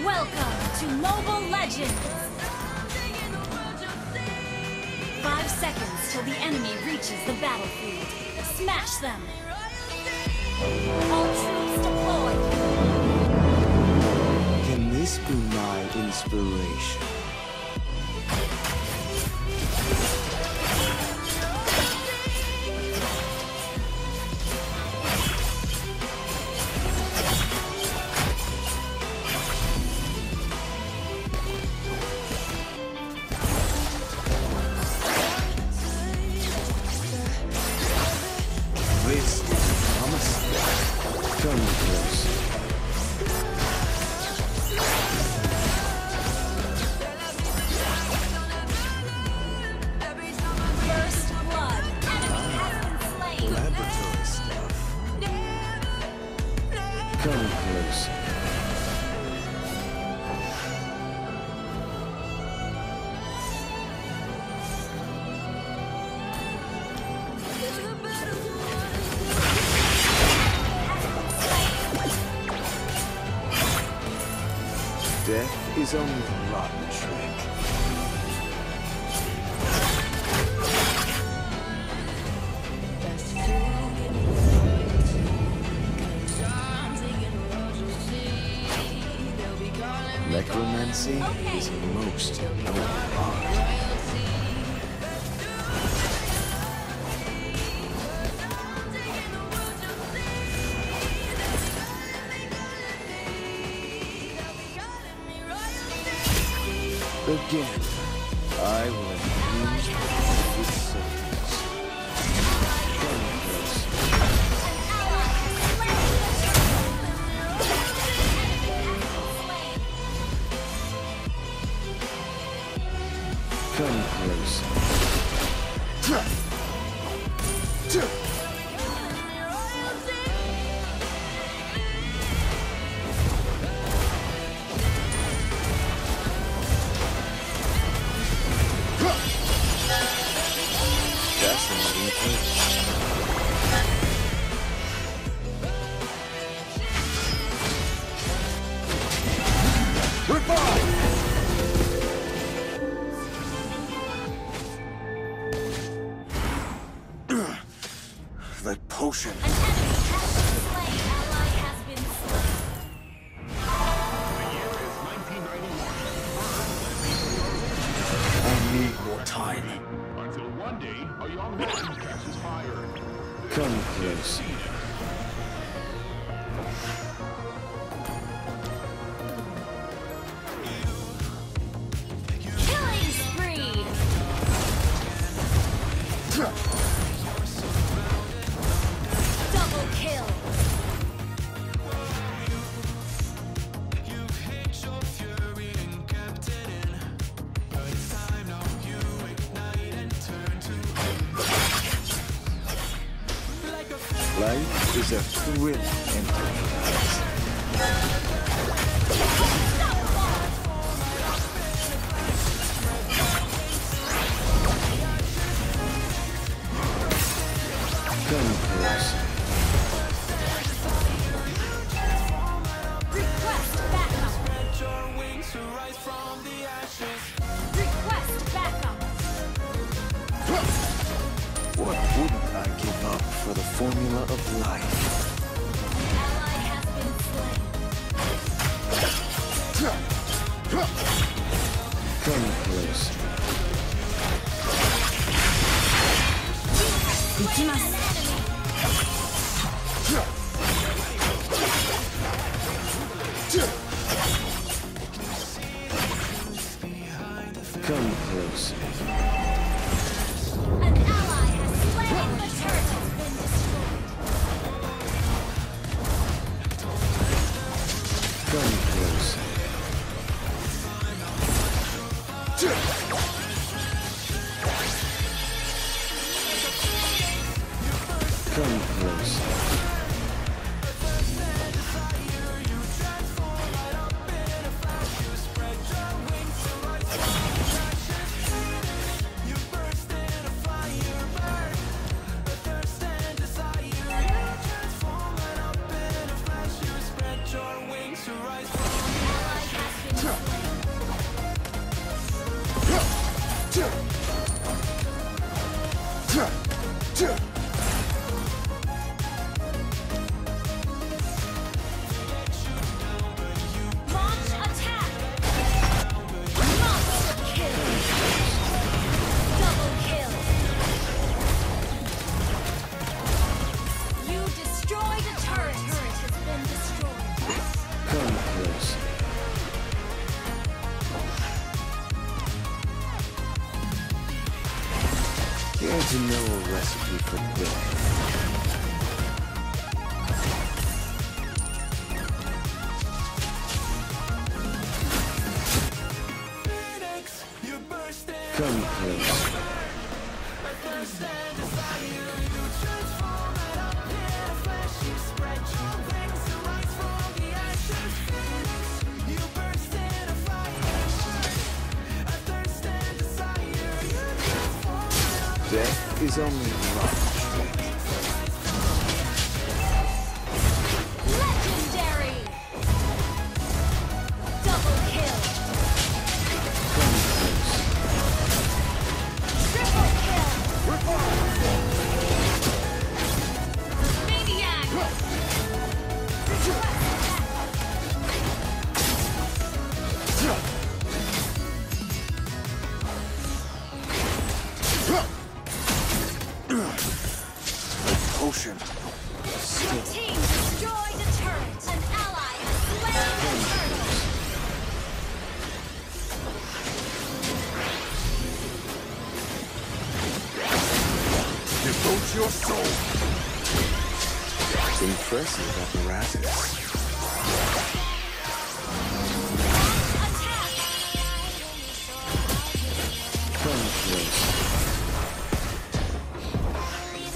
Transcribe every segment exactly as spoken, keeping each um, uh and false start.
Welcome to Mobile Legends! Five seconds till the enemy reaches the battlefield. Smash them! All troops deployed! Can this be my inspiration? This promise. Come close. Death is only the rotten trick. Necromancy okay. is most noble art. Again, I will use this sentence. Come close. Come close. That potion. An enemy has been slain. Ally has been slain. I need more time. Until one day, a young man catches fire. Come close. Life is a thrilling enterprise. Come close. Request backup. Spread your wings to rise from the ashes. Request backup. What wouldn't I give up for the formula of life? Come close. An ally has slain. The turret has been destroyed. Come close. Come closer. There's no recipe for good. Come close. Death is only love. Legendary! Double kill! Triple kill! Maniac! Maniac! Ocean. Your team destroyed the turret. An ally has slain the turret. Devote your soul. Impressive apparatus. Come closer.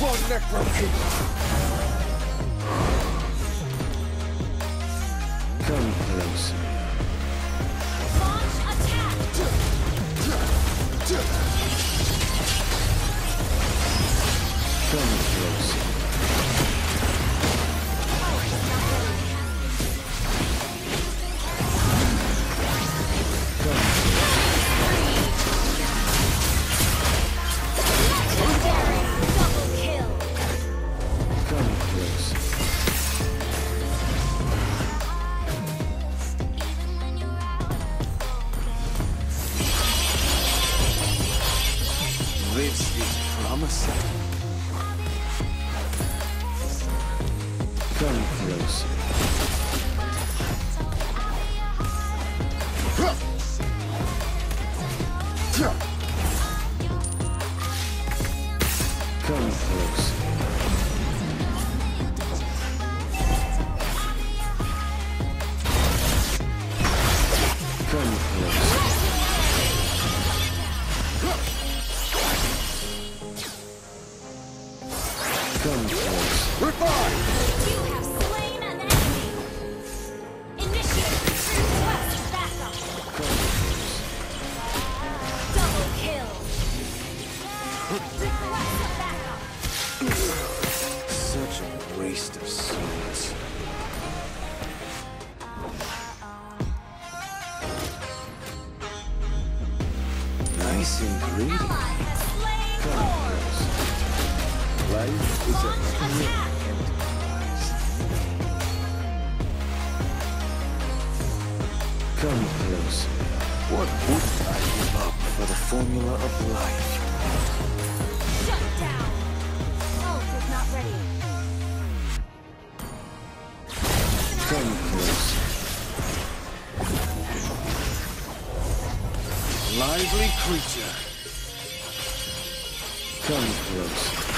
Launch attack. Come closer. This is promising. Come closer. Come closer. Come closer. Come close. Revive! You have slain an enemy. Initiate request backup. Come close. Double kill. Request a backup. Such a waste of swords. Nice ingredient. Ally has slain Lord. Life is a attack. Come close. What would I give up for the formula of life? Shut down. All is not ready. lively creature. Come close.